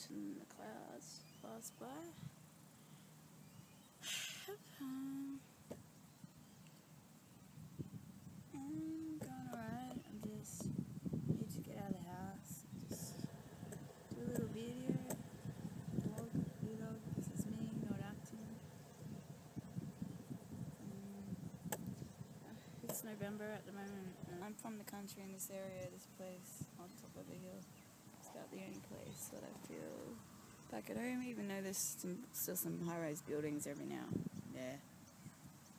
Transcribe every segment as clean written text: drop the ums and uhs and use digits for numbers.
letting the clouds pass by. I'm going alright. I just need to get out of the house. Just do a little video. Vlog. This is me not acting. It's November at the moment. I'm from the country in this area. This place on top of the hill. It's about the only place that I feel back at home, even though there's still some high-rise buildings every now and there.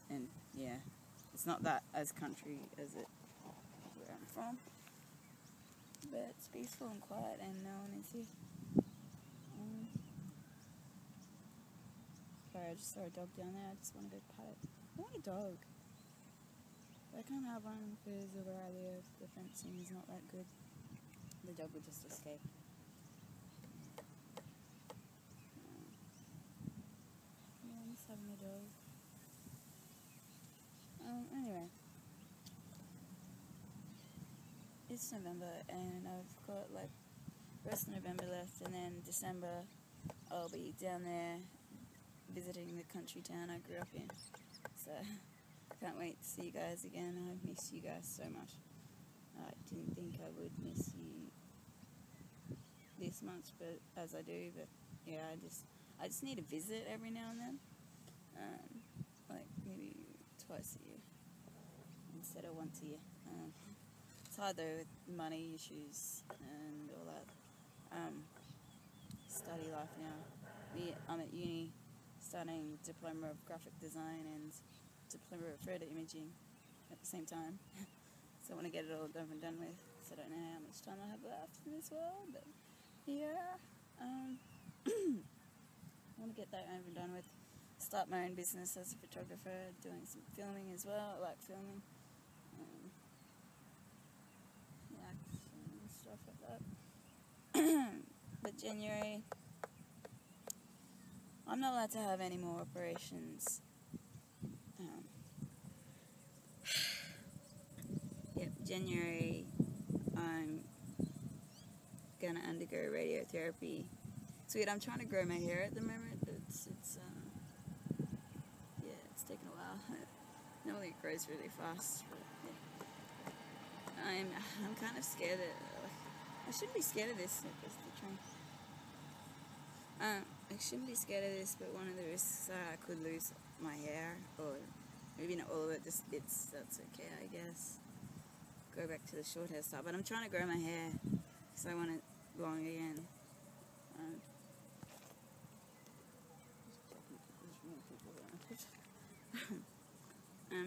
And yeah, it's not that as country as it where I'm from, but it's peaceful and quiet and no one is here. Sorry, I just saw a dog down there. I just want to go pat it. I want a dog. I can't have one because of where I live. The fencing is not that good. The dog would just escape. Yeah, I'm just having a dog. Anyway. It's November and I've got like rest of November left, and then December I'll be down there visiting the country town I grew up in. So can't wait to see you guys again. I've missed you guys so much. I didn't think I would miss you this much, but as I do. But yeah, I just need a visit every now and then, like maybe twice a year instead of once a year. It's hard though with money issues and all that. Study life now. I'm at uni, studying diploma of graphic design and diploma of photo imaging at the same time. So I want to get it all done and done with, so I don't know how much time I have left in this world, but yeah, I want to get that over and done with, start my own business as a photographer, doing some filming as well. I like filming, yeah, and stuff like that. But January, I'm not allowed to have any more operations. Yep, January I'm gonna undergo radiotherapy. It's weird, I'm trying to grow my hair at the moment, but yeah, it's taken a while. Normally it grows really fast, but yeah. I'm kind of scared that, like, I shouldn't be scared of this. There's the train. I shouldn't be scared of this, but one of the risks I could lose my hair, or maybe not all of it, just bits. That's okay, I guess. Go back to the short hairstyle, but I'm trying to grow my hair because I want it long again.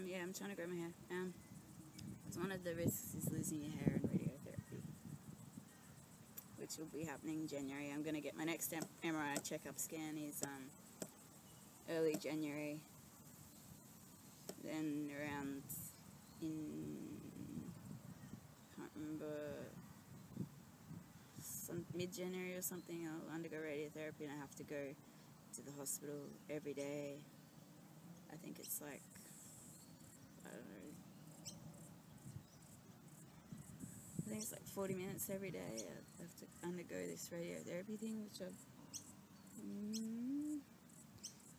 Yeah, I'm trying to grow my hair. It's one of the risks is losing your hair in radiotherapy, which will be happening in January. I'm going to get my next MRI checkup scan is early January, then around remember some mid-January or something, I'll undergo radiotherapy and I have to go to the hospital every day. I think it's like, I don't know, I think it's like 40 minutes every day I have to undergo this radiotherapy thing, which I've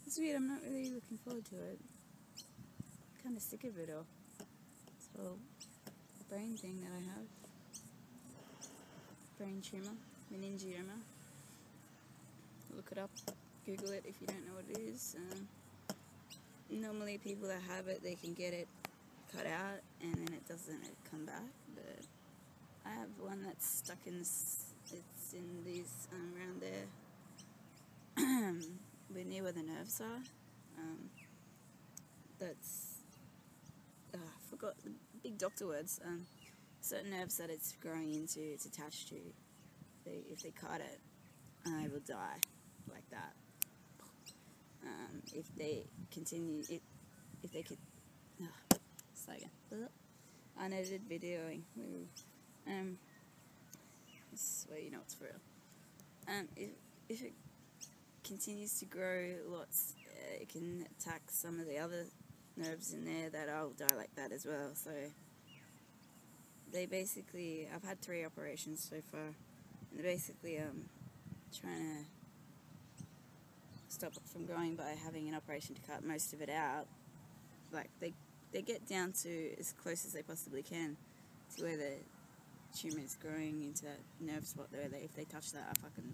it's weird, I'm not really looking forward to it. I'm kind of sick of it all, so brain thing that I have. Brain tumour. Meningioma. Look it up. Google it if you don't know what it is. Normally people that have it, they can get it cut out and then it doesn't come back. But I have one that's stuck in this, it's in these, around there. We're near where the nerves are. That's, I forgot the big doctor words. Certain nerves that it's growing into, it's attached to. If they cut it, I will die like that. If they continue it, if they could, it's like unedited videoing. This way you know it's for real. If it continues to grow lots, it can attack some of the other nerves in there that I'll die like that as well. So I've had 3 operations so far, and they basically trying to stop it from growing by having an operation to cut most of it out. Like they get down to as close as they possibly can to where the tumour is growing into that nerve spot there. If they touch that, I fucking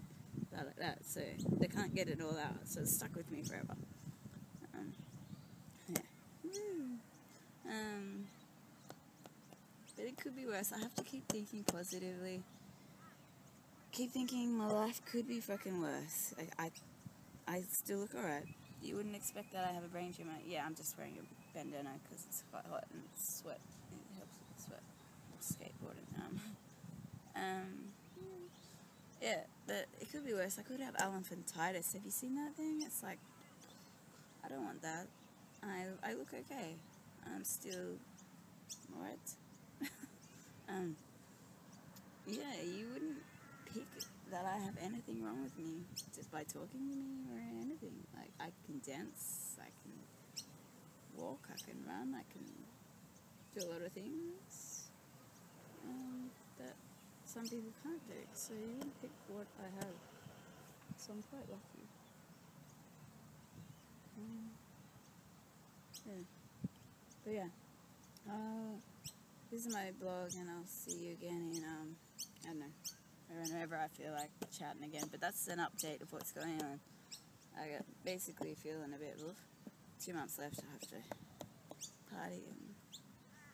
die like that. So they can't get it all out. So it's stuck with me forever. But it could be worse. I have to keep thinking positively. Keep thinking my life could be fucking worse. I still look alright. You wouldn't expect that I have a brain tumour. Yeah, I'm just wearing a bandana because it's quite hot and it's sweat. It helps with the sweat. Skateboarding. Yeah, but it could be worse. I could have elephantitis. Have you seen that thing? It's like, I don't want that. I look okay. I'm still alright. Yeah, you wouldn't pick that I have anything wrong with me just by talking to me or anything. Like, I can dance, I can walk, I can run, I can do a lot of things that some people can't do. So you wouldn't pick what I have. So I'm quite lucky. Yeah. But yeah. This is my blog, and I'll see you again in, I don't know, whenever I feel like chatting again. But that's an update of what's going on. I got basically feeling a bit, oof. 2 months left, I have to party, and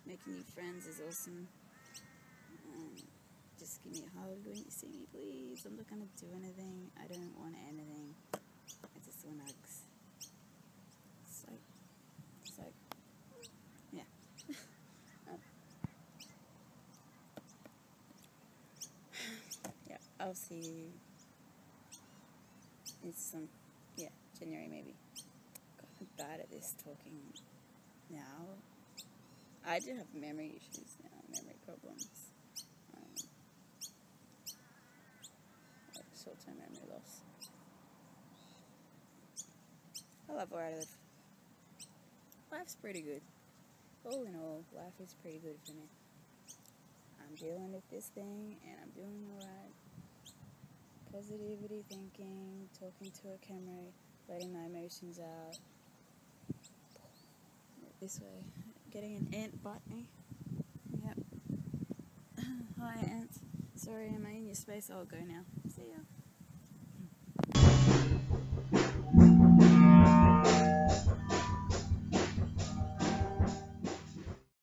making new friends is awesome. Just give me a hug when you see me, please. I'm not going to do anything. I don't want anything. I just want hugs. It's like, yeah. I'll see you in some, yeah, January maybe. God, I'm bad at this talking now. I do have memory issues now, memory problems. Like short-term memory loss. I love where I live. Life's pretty good. All in all, life is pretty good for me. I'm dealing with this thing and I'm doing alright. Positivity thinking, talking to a camera, letting my emotions out. This way, getting an ant bite me. Yep. Hi, ants. Sorry, am I in your space? I'll go now. See ya.